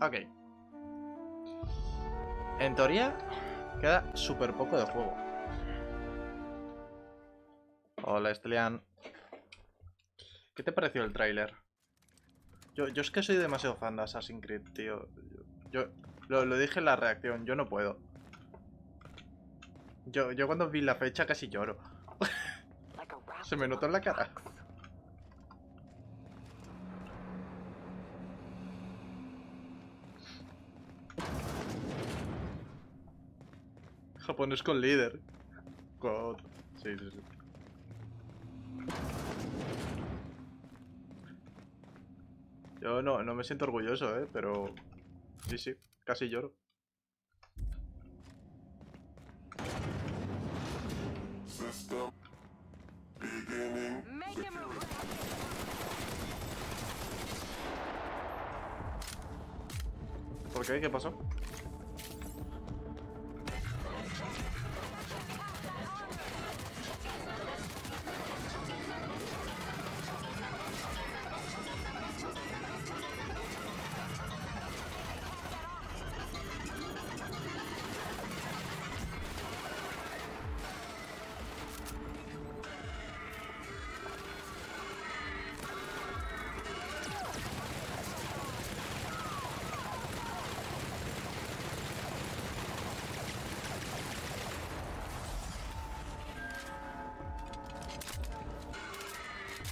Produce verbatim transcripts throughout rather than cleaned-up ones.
Ok. En teoría, queda súper poco de juego. Hola, Estelian. ¿Qué te pareció el tráiler? Yo, yo es que soy demasiado fan de Assassin's Creed, tío. Yo, yo lo, lo dije en la reacción, yo no puedo. Yo, yo cuando vi la fecha casi lloro. Se me notó en la cara. Japonés con líder. God. Sí, sí, sí. Yo no, no me siento orgulloso, eh, pero... Sí, sí, casi lloro. ¿Por qué? ¿Qué pasó?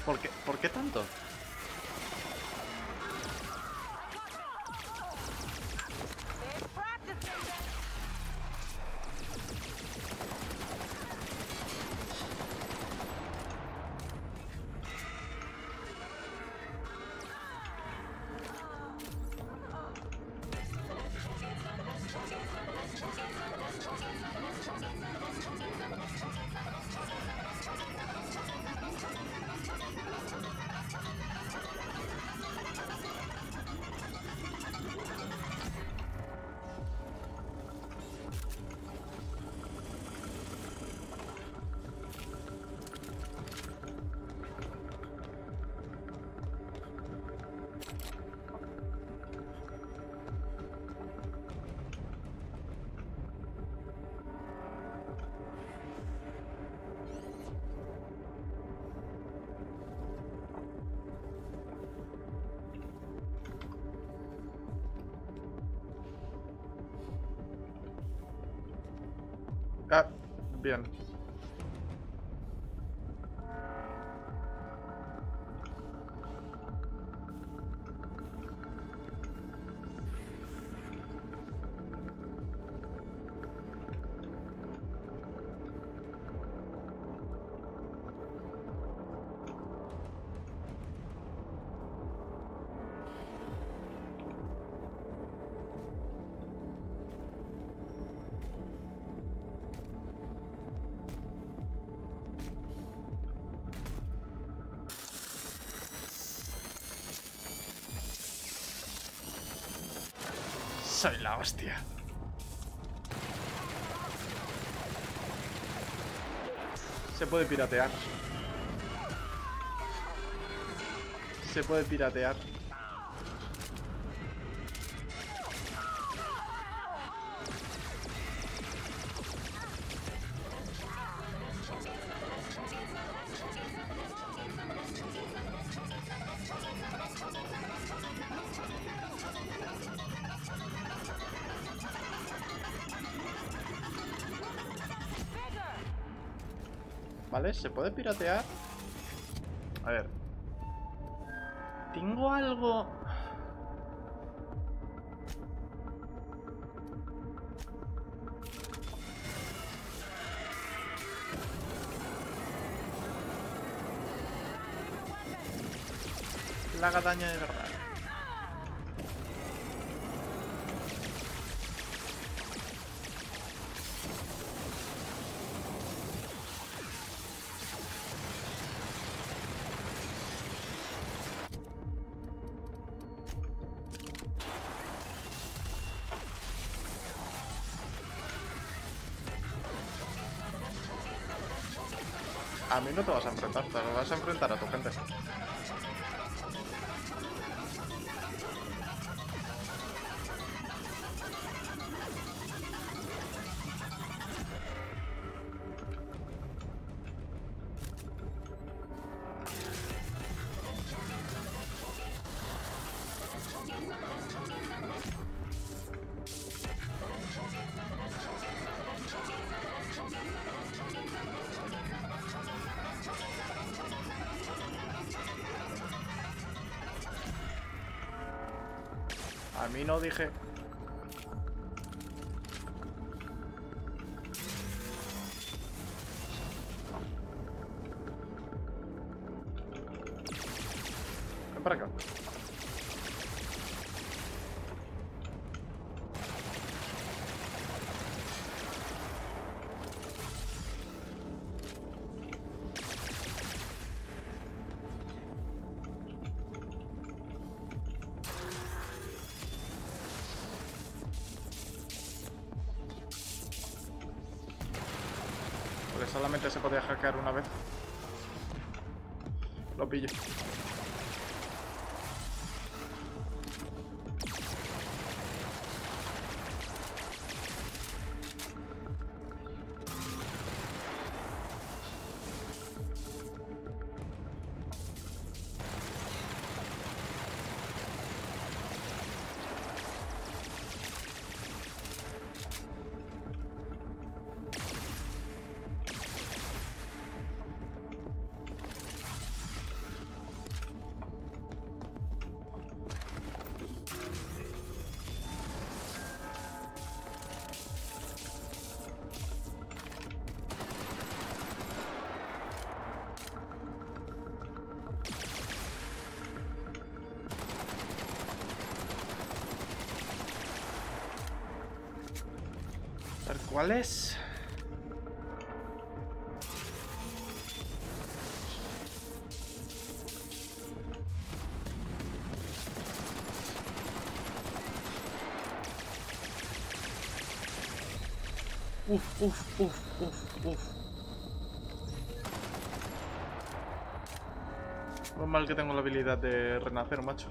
¿Por qué? ¿Por qué tanto? Ah, bien. Soy la hostia. Se puede piratear. Se puede piratear. ¿Vale? ¿Se puede piratear? A ver. Tengo algo... Le haga daño de verdad. A mí no te vas a enfrentar, te vas a enfrentar a tu gente. A mí no dije... Ven para acá. Solamente se podía hackear una vez. Lo pillo. ¿Cuál es? Uf, uf, uf, uf, uf. No mal que tengo la habilidad de renacer, macho.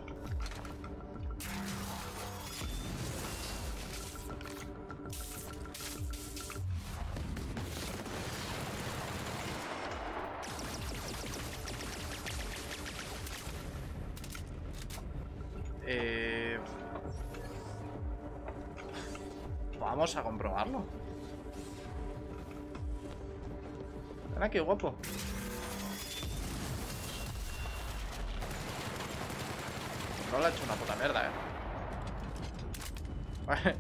Vamos a comprobarlo. Ven aquí, guapo. No le ha hecho una puta mierda, eh.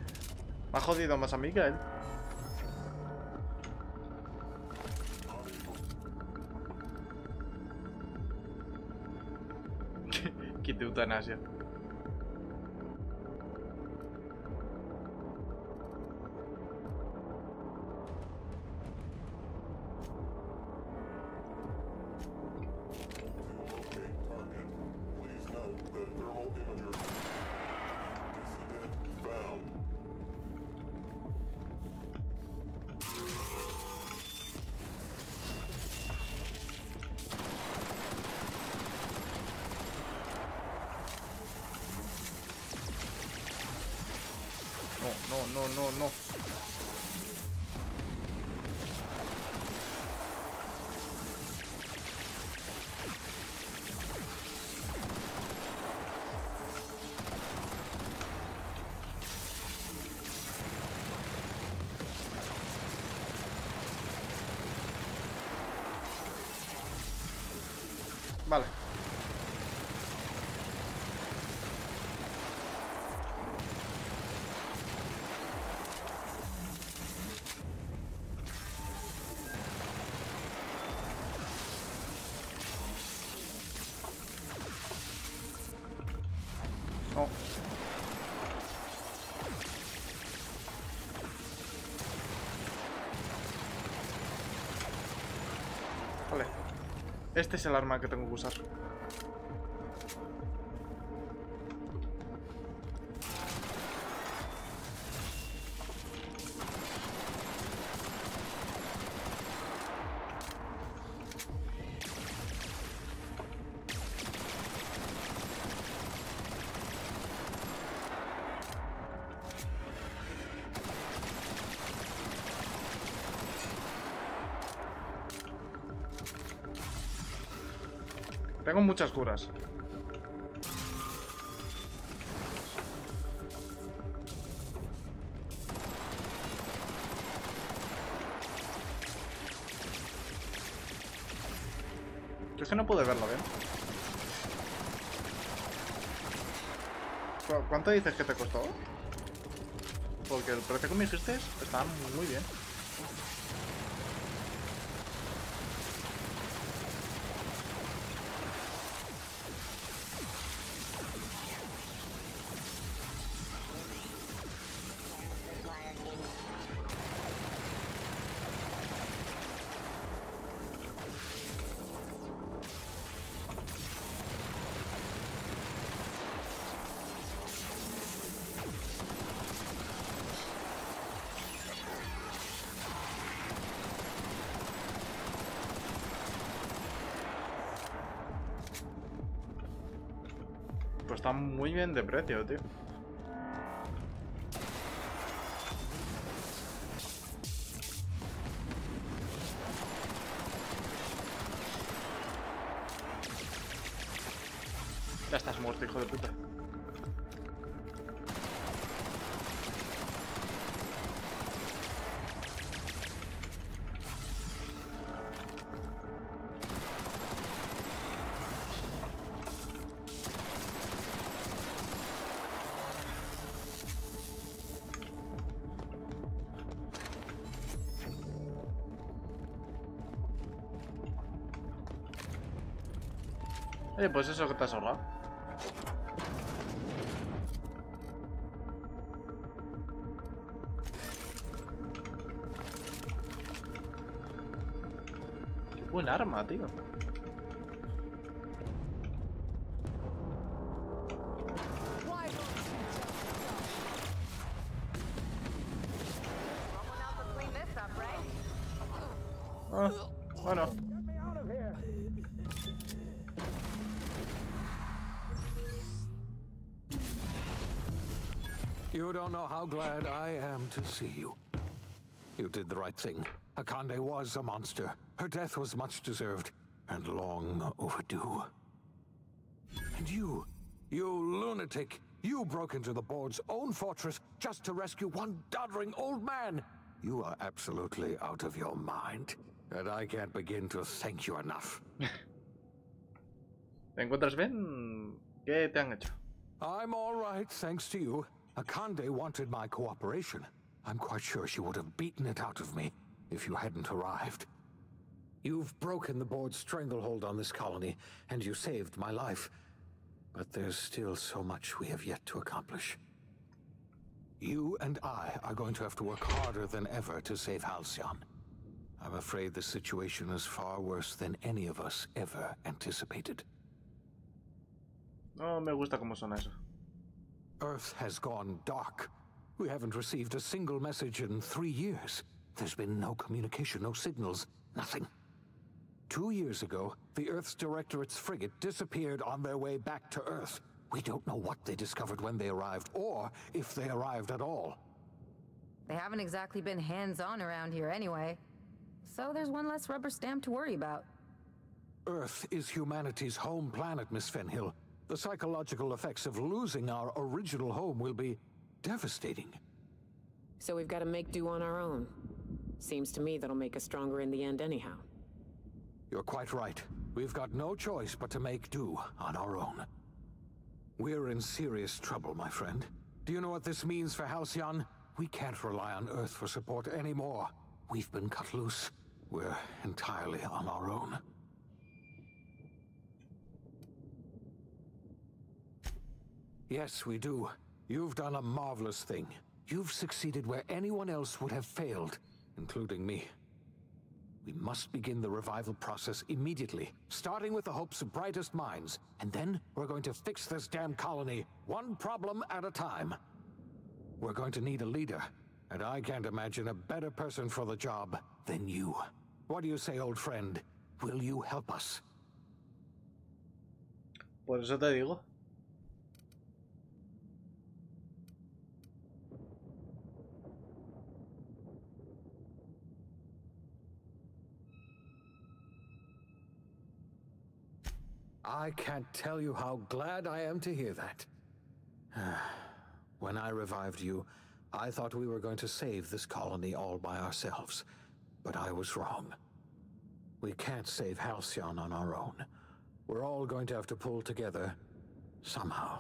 Me ha jodido más a mí que a él. Qué eutanasia. No, no, no, no. Vale. Este es el arma que tengo que usar. Tengo muchas curas. Yo es que no puedo verlo bien. ¿Cuánto dices que te costó? Porque el precio que me dijiste está muy bien. Está muy bien de precio, tío. Ya estás muerto, hijo de puta. Eh, pues eso que te has ahorrado. Qué buen arma, tío. Ah, bueno. You don't know how glad I am to see you. You did the right thing. Akande was a monster. Her death was much deserved and long overdue. And you, you lunatic, you broke into the board's own fortress just to rescue one doddering old man. You are absolutely out of your mind, and I can't begin to thank you enough. ¿Te encuentras bien? ¿Qué te han hecho? I'm all right, thanks to you. Akande wanted my cooperation. I'm quite sure she would have beaten it out of me if you hadn't arrived. You've broken the board's stranglehold on this colony, and you saved my life. But there's still so much we have yet to accomplish. You and I are going to have to work harder than ever to save Halcyon. I'm afraid the situation is far worse than any of us ever anticipated. No me gusta como son eso. Earth has gone dark. We haven't received a single message in three years. There's been no communication, no signals, nothing. Two years ago, the Earth's Directorate's frigate disappeared on their way back to Earth. We don't know what they discovered when they arrived, or if they arrived at all. They haven't exactly been hands-on around here anyway. So there's one less rubber stamp to worry about. Earth is humanity's home planet, Miss Fenhill. The psychological effects of losing our original home will be devastating. So we've got to make do on our own. Seems to me that'll make us stronger in the end anyhow. You're quite right. We've got no choice but to make do on our own. We're in serious trouble, my friend. Do you know what this means for Halcyon? We can't rely on Earth for support anymore. We've been cut loose. We're entirely on our own. Yes, we do. You've done a marvelous thing. You've succeeded where anyone else would have failed, including me. We must begin the revival process immediately, starting with the hope's brightest minds, and then we're going to fix this damn colony, one problem at a time. We're going to need a leader, and I can't imagine a better person for the job than you. What do you say, old friend? Will you help us? Por eso te digo. I can't tell you how glad I am to hear that. When I revived you, I thought we were going to save this colony all by ourselves, but I was wrong. We can't save Halcyon on our own. We're all going to have to pull together somehow.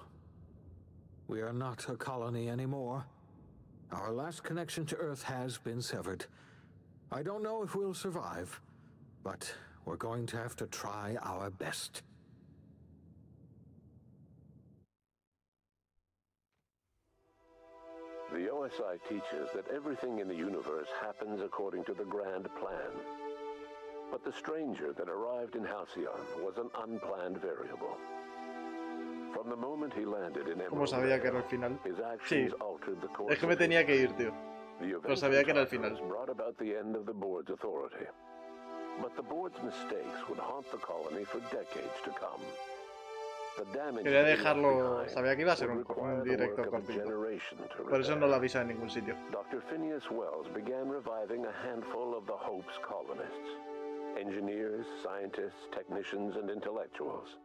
We are not a colony anymore. Our last connection to Earth has been severed. I don't know if we'll survive, but we're going to have to try our best. The O S I teaches that everything in the universe happens according to the grand plan. But the stranger that arrived in Halcyon was an unplanned variable. From the moment he landed in Emberwood, his actions altered the course of the event. Pero sabía que era el final. Brought about the end of the board's authority. But the board's mistakes would haunt the colony for decades to come. Quería dejarlo, sabía que iba a ser un, un directo cortito, por eso no lo avisa en ningún sitio. doctor Phineas Wells began reviving a handful of the Hope's colonists, engineers, scientists, technicians, and intellectuals.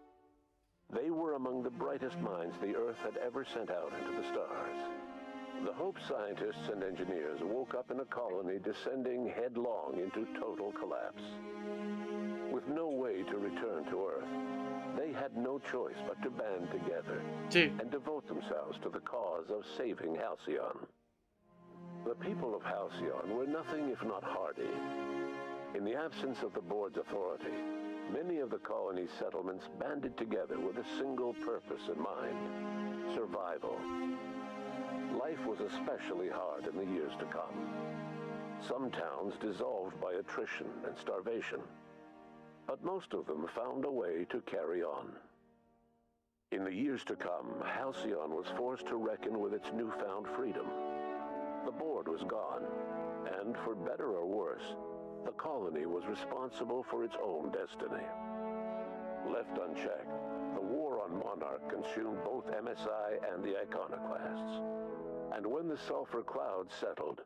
They were among the brightest minds the Earth had ever sent out into the stars. The Hope scientists and engineers woke up in a colony descending headlong into total collapse. With no way to return to Earth, they had no choice but to band together sí. and devote themselves to the cause of saving Halcyon. The people of Halcyon were nothing if not hardy. In the absence of the board's authority, many of the colony's settlements banded together with a single purpose in mind: survival. Life was especially hard in the years to come. Some towns dissolved by attrition and starvation. But most of them found a way to carry on. In the years to come, Halcyon was forced to reckon with its newfound freedom. The board was gone, and for better or worse, the colony was responsible for its own destiny. Left unchecked, the war on Monarch consumed both M S I and the Iconoclasts. And when the sulfur clouds settled,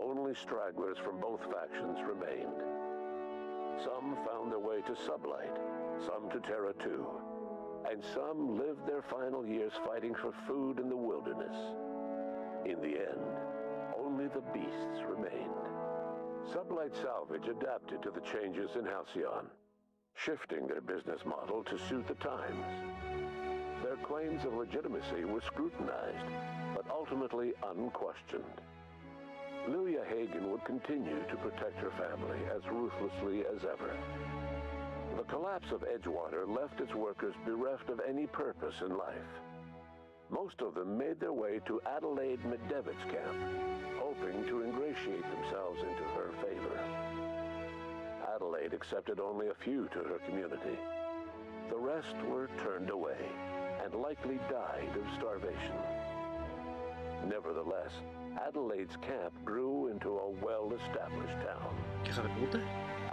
only stragglers from both factions remained. Some found their way to Sublight, some to Terra two, and some lived their final years fighting for food in the wilderness. In the end, only the beasts remained. Sublight Salvage adapted to the changes in Halcyon, shifting their business model to suit the times. Their claims of legitimacy were scrutinized, but ultimately unquestioned. Lilia Hagen would continue to protect her family as ruthlessly as ever. The collapse of Edgewater left its workers bereft of any purpose in life. Most of them made their way to Adelaide McDevitt's camp, hoping to ingratiate themselves into her favor. Adelaide accepted only a few to her community. The rest were turned away and likely died of starvation. Nevertheless, Adelaide's camp grew into a well-established town.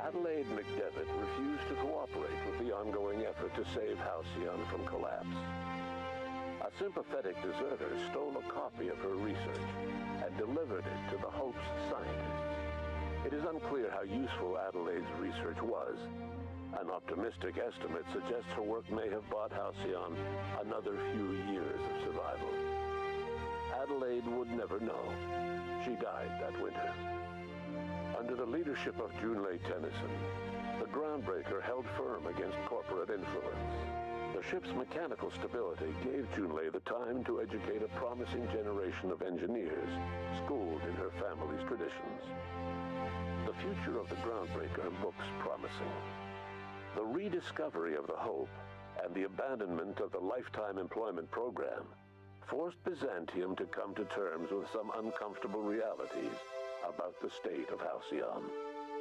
Adelaide McDevitt refused to cooperate with the ongoing effort to save Halcyon from collapse. A sympathetic deserter stole a copy of her research and delivered it to the Hope's scientists. It is unclear how useful Adelaide's research was. An optimistic estimate suggests her work may have bought Halcyon another few years of survival. Adelaide would never know. She died that winter. Under the leadership of Junlei Tennyson, the Groundbreaker held firm against corporate influence. The ship's mechanical stability gave Junlei the time to educate a promising generation of engineers schooled in her family's traditions. The future of the Groundbreaker looks promising. The rediscovery of the Hope and the abandonment of the lifetime employment program forced Byzantium to come to terms with some uncomfortable realities about the state of Halcyon.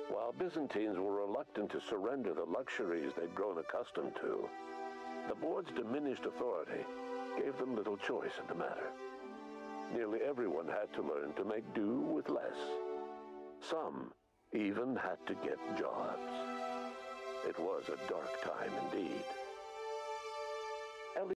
While Byzantines were reluctant to surrender the luxuries they'd grown accustomed to, the board's diminished authority gave them little choice in the matter. Nearly everyone had to learn to make do with less. Some even had to get jobs. It was a dark time indeed.